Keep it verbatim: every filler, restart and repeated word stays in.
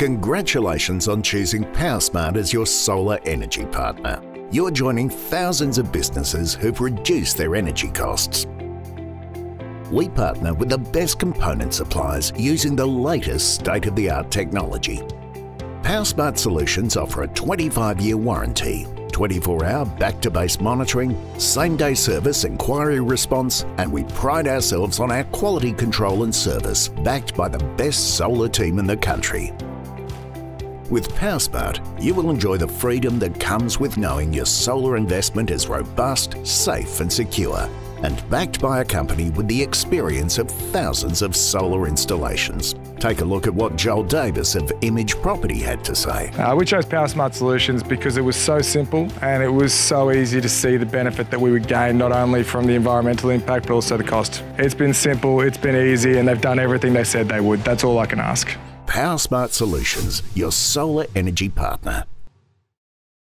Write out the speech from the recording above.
Congratulations on choosing PowerSmart as your solar energy partner. You're joining thousands of businesses who've reduced their energy costs. We partner with the best component suppliers using the latest state-of-the-art technology. PowerSmart solutions offer a twenty-five year warranty, twenty-four hour back-to-base monitoring, same-day service inquiry response, and we pride ourselves on our quality control and service, backed by the best solar team in the country. With PowerSmart, you will enjoy the freedom that comes with knowing your solar investment is robust, safe and secure, and backed by a company with the experience of thousands of solar installations. Take a look at what Joel Davis of Image Property had to say. Uh, we chose PowerSmart Solutions because it was so simple and it was so easy to see the benefit that we would gain, not only from the environmental impact but also the cost. It's been simple, it's been easy, and they've done everything they said they would. That's all I can ask. PowerSmart Solutions, your solar energy partner.